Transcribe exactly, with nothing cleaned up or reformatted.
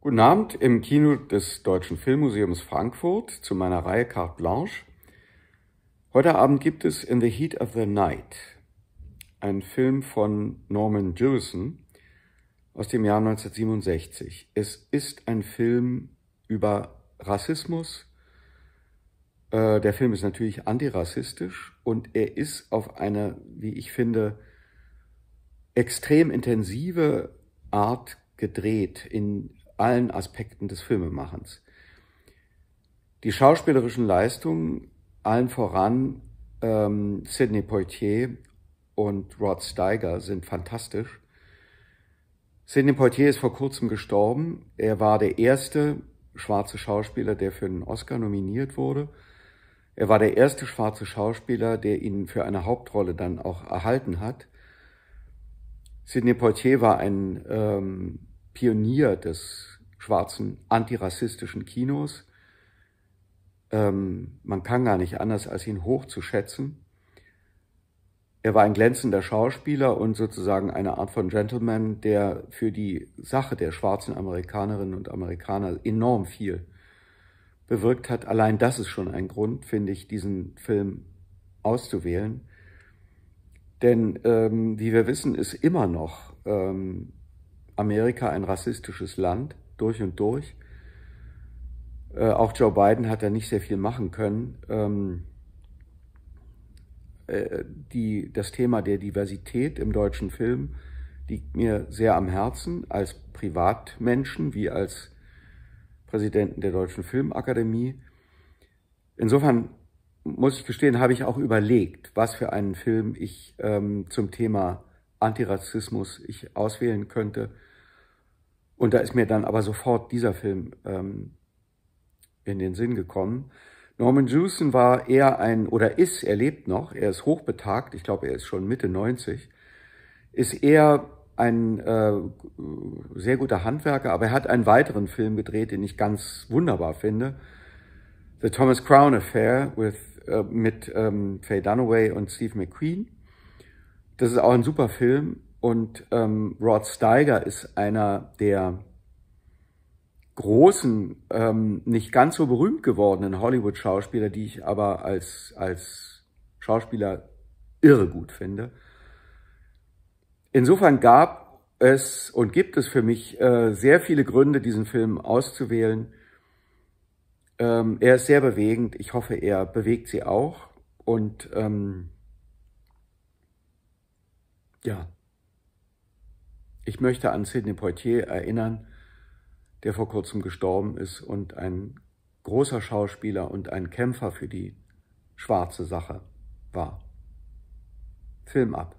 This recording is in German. Guten Abend im Kino des Deutschen Filmmuseums Frankfurt zu meiner Reihe Carte Blanche. Heute Abend gibt es In the Heat of the Night, einen Film von Norman Jewison aus dem Jahr neunzehnhundertsiebenundsechzig. Es ist ein Film über Rassismus. Äh, der Film ist natürlich antirassistisch und er ist auf eine, wie ich finde, extrem intensive Art gedreht in allen Aspekten des Filmemachens. Die schauspielerischen Leistungen, allen voran ähm, Sidney Poitier und Rod Steiger, sind fantastisch. Sidney Poitier ist vor kurzem gestorben. Er war der erste schwarze Schauspieler, der für einen Oscar nominiert wurde. Er war der erste schwarze Schauspieler, der ihn für eine Hauptrolle dann auch erhalten hat. Sidney Poitier war ein ähm, Pionier des schwarzen antirassistischen Kinos. Ähm, man kann gar nicht anders, als ihn hoch zu schätzen. Er war ein glänzender Schauspieler und sozusagen eine Art von Gentleman, der für die Sache der schwarzen Amerikanerinnen und Amerikaner enorm viel bewirkt hat. Allein das ist schon ein Grund, finde ich, diesen Film auszuwählen. Denn, ähm, wie wir wissen, ist immer noch ähm, Amerika ein rassistisches Land, durch und durch. Äh, auch Joe Biden hat da nicht sehr viel machen können. Ähm, äh, die, das Thema der Diversität im deutschen Film liegt mir sehr am Herzen, als Privatmenschen wie als Präsidenten der Deutschen Filmakademie. Insofern muss ich gestehen, habe ich auch überlegt, was für einen Film ich ähm, zum Thema Antirassismus ich auswählen könnte. Und da ist mir dann aber sofort dieser Film ähm, in den Sinn gekommen. Norman Jewison war eher ein, oder ist, er lebt noch, er ist hochbetagt, ich glaube, er ist schon Mitte neunzig, ist eher ein äh, sehr guter Handwerker, aber er hat einen weiteren Film gedreht, den ich ganz wunderbar finde. The Thomas Crown Affair with, äh, mit ähm, Faye Dunaway und Steve McQueen. Das ist auch ein super Film und ähm, Rod Steiger ist einer der großen, ähm, nicht ganz so berühmt gewordenen Hollywood-Schauspieler, die ich aber als, als Schauspieler irre gut finde. Insofern gab es und gibt es für mich äh, sehr viele Gründe, diesen Film auszuwählen. Ähm, er ist sehr bewegend. Ich hoffe, er bewegt Sie auch. Und ähm, ja, ich möchte an Sidney Poitier erinnern, der vor kurzem gestorben ist und ein großer Schauspieler und ein Kämpfer für die schwarze Sache war. Film ab.